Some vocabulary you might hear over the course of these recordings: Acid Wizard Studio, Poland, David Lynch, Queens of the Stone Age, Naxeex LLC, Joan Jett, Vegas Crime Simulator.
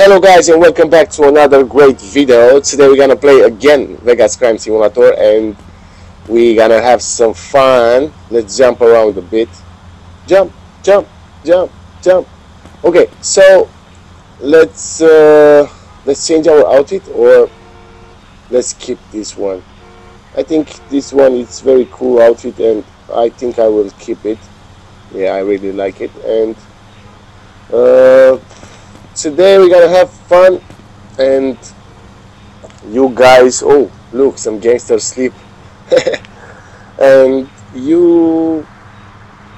Hello guys and welcome back to another great video. Today we're gonna play again Vegas Crime Simulator and we're gonna have some fun. Let's jump around a bit. Jump, jump, jump, jump. Okay, so let's change our outfit, or let's keep this one. I think this one is very cool outfit and I think I will keep it. Yeah, I really like it. And today we're gonna have fun, and you guys, oh look, some gangsters sleep. And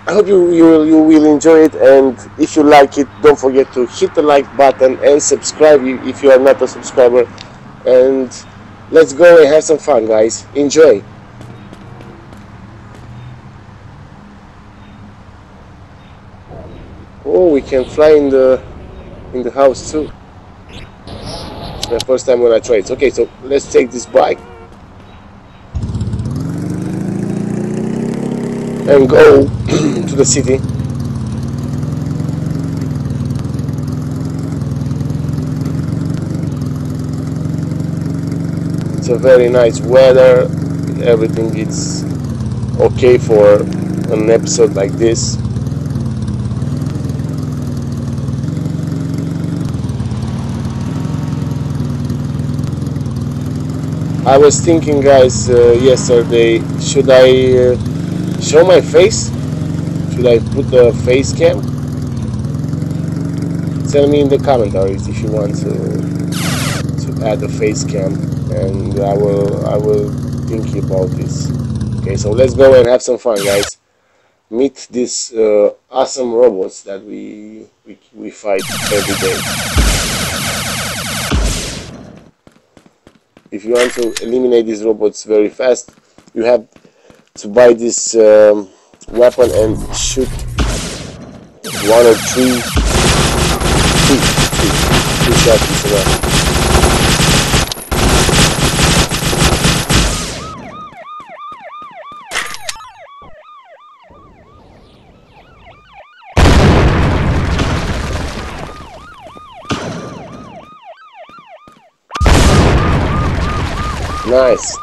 I hope you will enjoy it, and if you like it, don't forget to hit the like button and subscribe if you are not a subscriber. And let's go and have some fun, guys. Enjoy. Oh, we can fly in the house too. The first time when I tried it. Okay, so let's take this bike and go to the city. It's a very nice weather. Everything is okay for an episode like this. I was thinking, guys, yesterday, should I show my face? Should I put the face cam? Tell me in the commentaries if you want to add the face cam, and I will think about this. Okay, so let's go and have some fun, guys. Meet these awesome robots that we fight every day. If you want to eliminate these robots very fast, you have to buy this weapon and shoot one or two shots . Nice.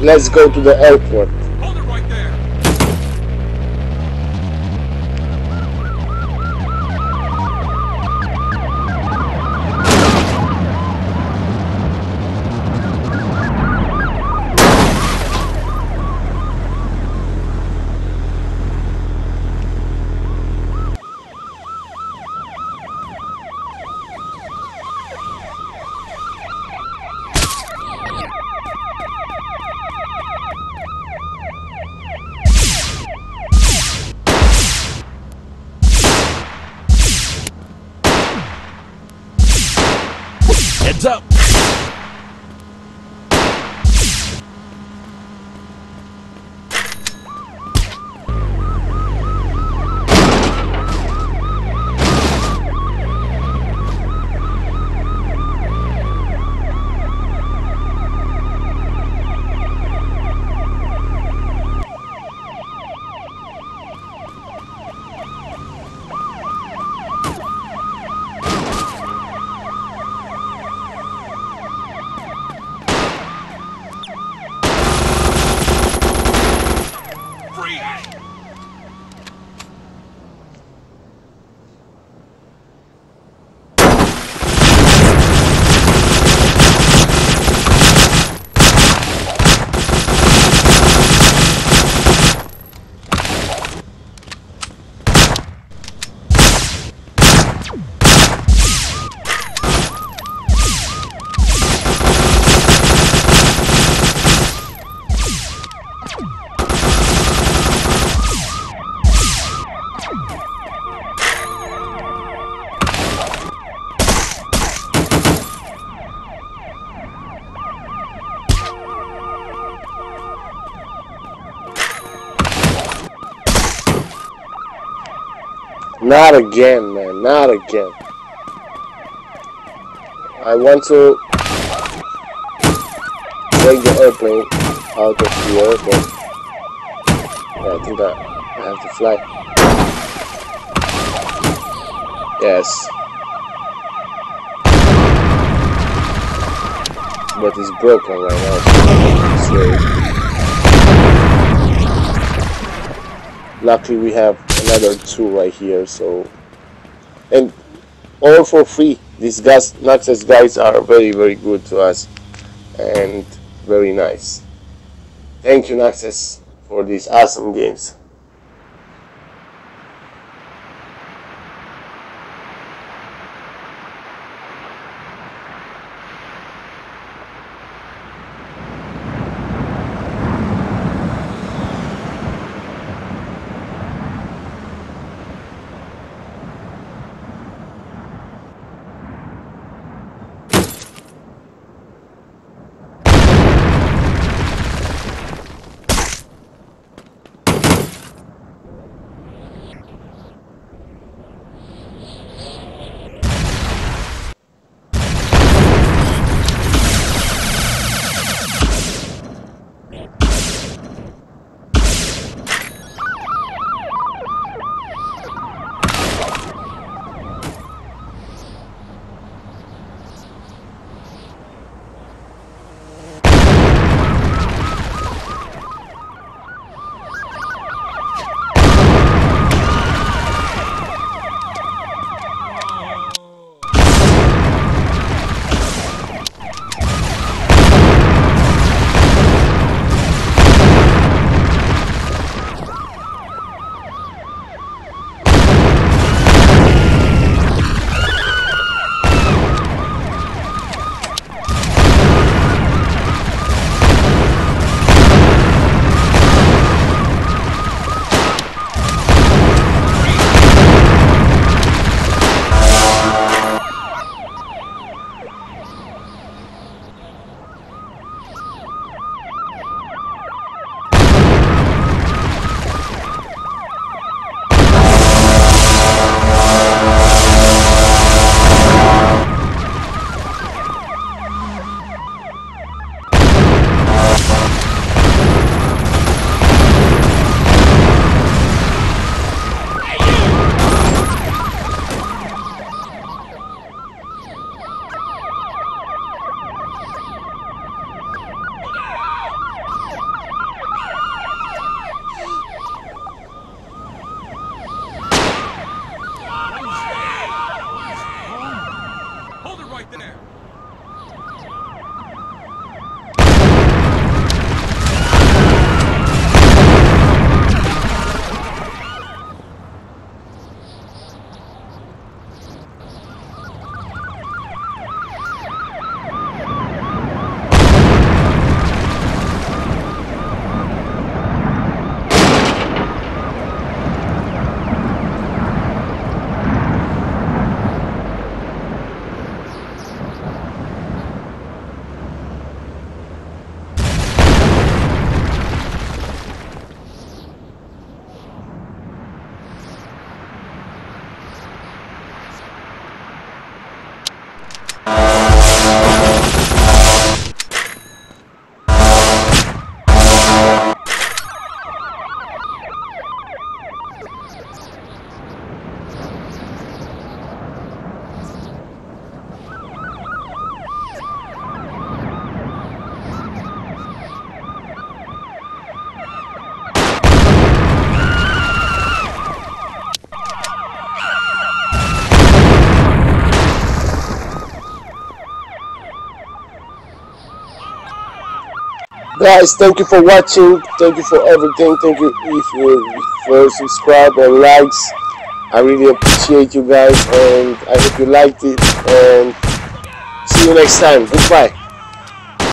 Let's go to the airport. Hold it right there. Up. Not again, man. Not again. I want to take the airplane out of the airport. Yeah, I think I have to fly. Yes. But it's broken right now. So luckily we have another two right here. So, and all for free. These guys, Naxeex guys, are very, very good to us and very nice. Thank you, Naxeex, for these awesome games. Guys, thank you for watching, thank you for everything, thank you if you subscribe or likes. I really appreciate you guys and I hope you liked it and see you next time. Goodbye.